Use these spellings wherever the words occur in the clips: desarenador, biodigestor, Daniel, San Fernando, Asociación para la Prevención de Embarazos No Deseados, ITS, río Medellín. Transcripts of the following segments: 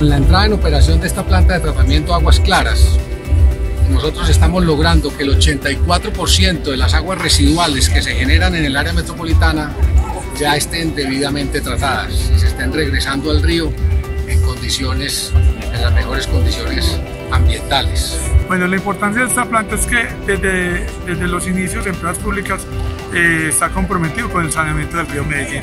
La entrada en operación de esta planta de tratamiento de aguas claras, nosotros estamos logrando que el 84% de las aguas residuales que se generan en el área metropolitana ya estén debidamente tratadas y se estén regresando al río en las mejores condiciones ambientales. Bueno, la importancia de esta planta es que desde los inicios de empresas públicas está comprometido con el saneamiento del río Medellín.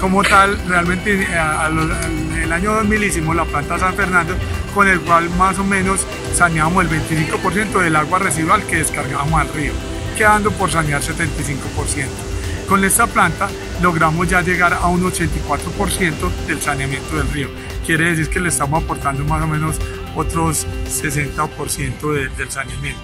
Como tal, realmente en el año 2000 hicimos la planta San Fernando, con el cual más o menos saneamos el 25% del agua residual que descargábamos al río, quedando por sanear 75%. Con esta planta logramos ya llegar a un 84% del saneamiento del río. Quiere decir que le estamos aportando más o menos otros 60% del saneamiento.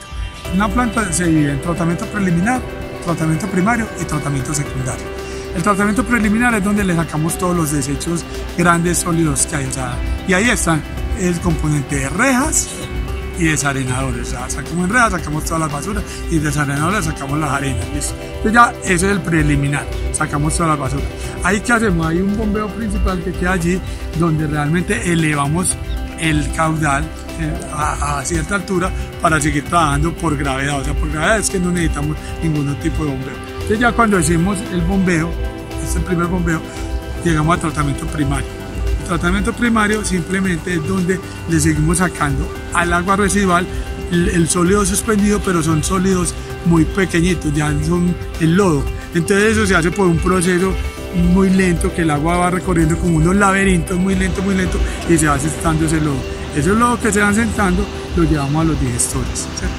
Una planta se divide en tratamiento preliminar, tratamiento primario y tratamiento secundario. El tratamiento preliminar es donde le sacamos todos los desechos grandes, sólidos que hay. O sea, y ahí está el componente de rejas y desarenadores. O sea, sacamos en rejas, sacamos todas las basuras, y en desarenadores sacamos las arenas. ¿Listo? Entonces ya ese es el preliminar, sacamos todas las basuras. Ahí que hacemos, hay un bombeo principal que queda allí, donde realmente elevamos el caudal a cierta altura para seguir trabajando por gravedad. O sea, por gravedad es que no necesitamos ningún tipo de bombeo. Entonces ya cuando hicimos el bombeo, este primer bombeo, llegamos al tratamiento primario. El tratamiento primario simplemente es donde le seguimos sacando al agua residual el sólido suspendido, pero son sólidos muy pequeñitos, ya son el lodo. Entonces eso se hace por un proceso muy lento, que el agua va recorriendo como unos laberintos muy lento, y se va sentando ese lodo. Esos lodos que se van sentando los llevamos a los digestores, ¿cierto?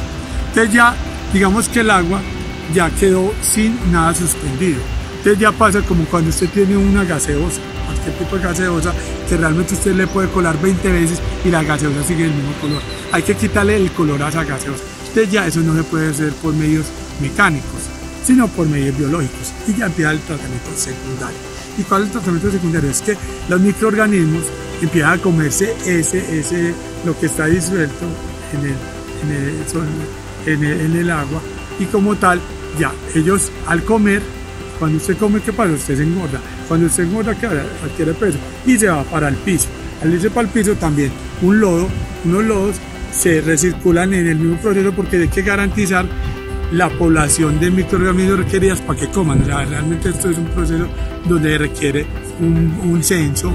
Entonces ya digamos que el agua ya quedó sin nada suspendido. Entonces ya pasa como cuando usted tiene una gaseosa, cualquier tipo de gaseosa, que realmente usted le puede colar 20 veces y la gaseosa sigue del mismo color. Hay que quitarle el color a esa gaseosa. Entonces ya eso no se puede hacer por medios mecánicos, sino por medios biológicos, y ya empieza el tratamiento secundario. ¿Y cuál es el tratamiento secundario? Es que los microorganismos empiezan a comerse lo que está disuelto en el agua, y como tal, ya ellos al comer, cuando usted come, ¿qué pasa? Usted se engorda. Cuando usted engorda, ¿qué pasa? Adquiere peso y se va para el piso. Al irse para el piso también, unos lodos se recirculan en el mismo proceso, porque hay que garantizar la población de microorganismos requeridas para que coman. O sea, realmente esto es un proceso donde requiere un censo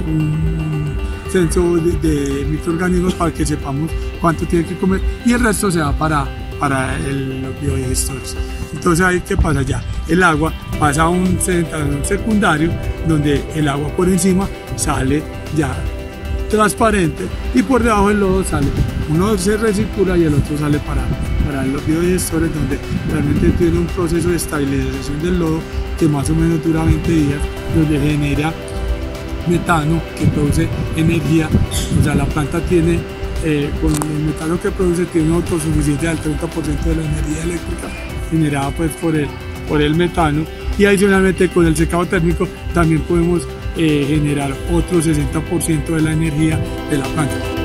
de microorganismos para que sepamos cuánto tiene que comer, y el resto se va para los biodigestores. Entonces ahí que pasa ya, el agua pasa a un tratamiento secundario, donde el agua por encima sale ya transparente, y por debajo el lodo sale, uno se recircula y el otro sale para los biodigestores, donde realmente tiene un proceso de estabilización del lodo que más o menos dura 20 días, donde genera metano que produce energía. O sea, la planta tiene, con el metano que produce, tiene una autosuficiencia del 30% de la energía eléctrica generada pues por el metano, y adicionalmente con el secado térmico también podemos generar otro 60% de la energía de la planta.